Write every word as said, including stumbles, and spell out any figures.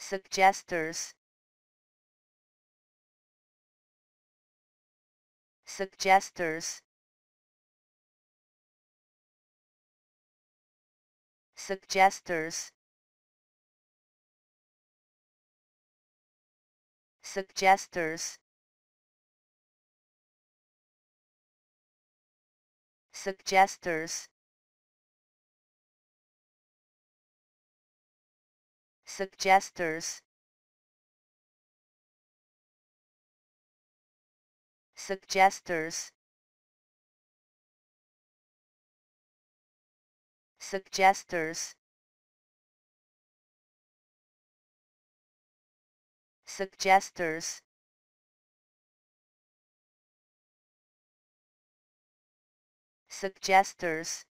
suggestors, suggestors, suggestors, suggestors, suggestors, suggestors, suggestors, suggestors, suggestors, suggestors,